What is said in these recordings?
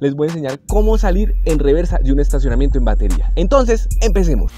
les voy a enseñar cómo salir en reversa de un estacionamiento en batería. Entonces, empecemos.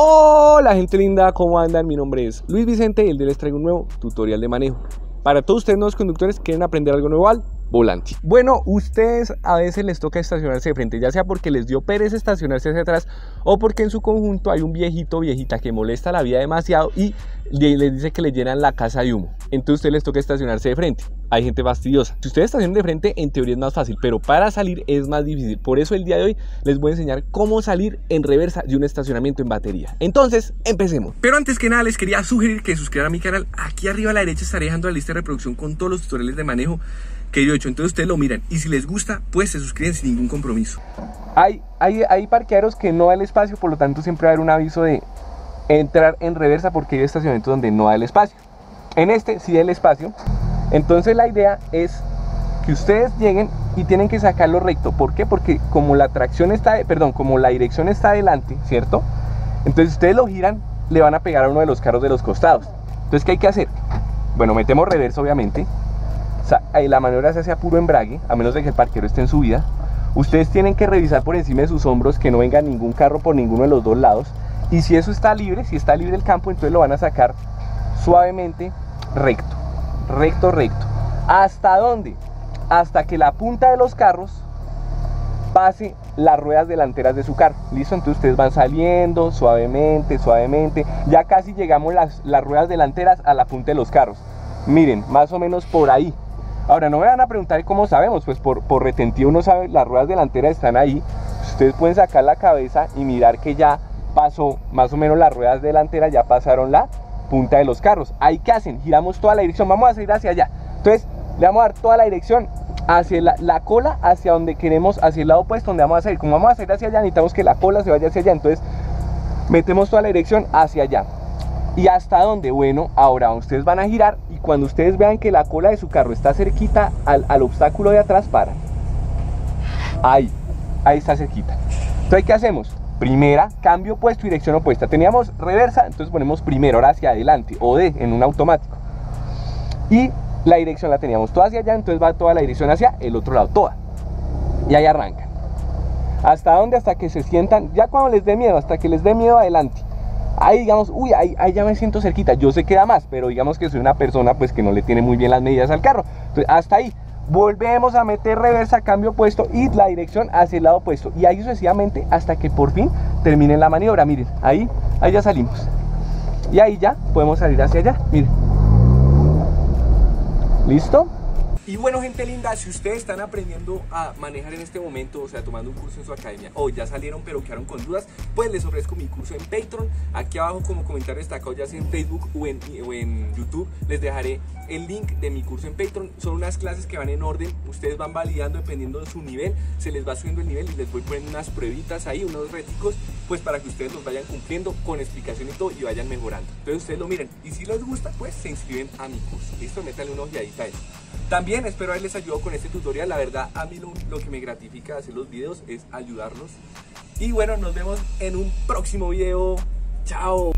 Hola gente linda, ¿cómo andan? Mi nombre es Luis Vicente y el de les traigo un nuevo tutorial de manejo. Para todos ustedes nuevos conductores que quieren aprender algo nuevo al volante. Bueno, ustedes a veces les toca estacionarse de frente, ya sea porque les dio pereza estacionarse hacia atrás o porque en su conjunto hay un viejito o viejita que molesta la vida demasiado y les dice que le llenan la casa de humo. Entonces a ustedes les toca estacionarse de frente. Hay gente fastidiosa. Si ustedes estacionan de frente, en teoría es más fácil, pero para salir es más difícil. Por eso el día de hoy les voy a enseñar cómo salir en reversa de un estacionamiento en batería. Entonces, empecemos. Pero antes que nada, les quería sugerir que suscriban a mi canal. Aquí arriba a la derecha estaré dejando la lista de reproducción con todos los tutoriales de manejo que yo he hecho. Entonces ustedes lo miran y si les gusta, pues se suscriben sin ningún compromiso. Hay parqueaderos que no da el espacio, por lo tanto siempre va a haber un aviso de entrar en reversa porque hay estacionamientos donde no da el espacio. En este sí da el espacio. Entonces la idea es que ustedes lleguen y tienen que sacarlo recto. ¿Por qué? Porque como la tracción está, como la dirección está adelante, ¿cierto? Entonces ustedes lo giran, le van a pegar a uno de los carros de los costados. Entonces, ¿qué hay que hacer? Bueno, metemos reversa obviamente. O sea, la maniobra se hace a puro embrague, a menos de que el parquero esté en subida. Ustedes tienen que revisar por encima de sus hombros que no venga ningún carro por ninguno de los dos lados. Y si eso está libre, si está libre el campo, entonces lo van a sacar suavemente recto. Recto, recto. ¿Hasta dónde? Hasta que la punta de los carros pase las ruedas delanteras de su carro. ¿Listo? Entonces ustedes van saliendo suavemente, suavemente. Ya casi llegamos las ruedas delanteras a la punta de los carros. Miren, más o menos por ahí. Ahora, no me van a preguntar cómo sabemos. Pues por retentivo uno sabe, las ruedas delanteras están ahí. Ustedes pueden sacar la cabeza y mirar que ya pasó más o menos las ruedas delanteras, ya pasaron la punta de los carros. Ahí, ¿qué hacen? Giramos toda la dirección, vamos a seguir hacia allá. Entonces le vamos a dar toda la dirección hacia la cola, hacia donde queremos, hacia el lado opuesto donde vamos a salir. Como vamos a salir hacia allá, necesitamos que la cola se vaya hacia allá. Entonces metemos toda la dirección hacia allá. ¿Y hasta dónde? Bueno, ahora ustedes van a girar y cuando ustedes vean que la cola de su carro está cerquita al obstáculo de atrás, paran. Ahí está cerquita. Entonces, ¿qué hacemos? Primera, cambio opuesto, dirección opuesta. Teníamos reversa, entonces ponemos primero, ahora hacia adelante o en un automático. Y la dirección la teníamos toda hacia allá, entonces va toda la dirección hacia el otro lado, toda. Y ahí arrancan. ¿Hasta dónde? Hasta que se sientan, ya cuando les dé miedo, hasta que les dé miedo adelante. Ahí digamos, uy, ahí ya me siento cerquita, yo sé que da más, pero digamos que soy una persona pues que no le tiene muy bien las medidas al carro. Entonces, hasta ahí. Volvemos a meter reversa, cambio opuesto y la dirección hacia el lado opuesto. Y ahí sucesivamente hasta que por fin terminen la maniobra. Miren, ahí ya salimos. Y ahí ya podemos salir hacia allá, miren. ¿Listo? Y bueno, gente linda, si ustedes están aprendiendo a manejar en este momento, o sea, tomando un curso en su academia, o ya salieron pero quedaron con dudas, pues les ofrezco mi curso en Patreon. Aquí abajo como comentario destacado, ya sea en Facebook o en YouTube, les dejaré el link de mi curso en Patreon. Son unas clases que van en orden, ustedes van validando dependiendo de su nivel, se les va subiendo el nivel y les voy poniendo unas pruebitas ahí, unos réticos, pues para que ustedes los vayan cumpliendo con explicación y todo y vayan mejorando. Entonces ustedes lo miren y si les gusta, pues se inscriben a mi curso. Listo, métanle una ojeadita a eso. También espero haberles ayudado con este tutorial. La verdad, a mí lo que me gratifica de hacer los videos es ayudarlos. Y bueno, nos vemos en un próximo video. ¡Chao!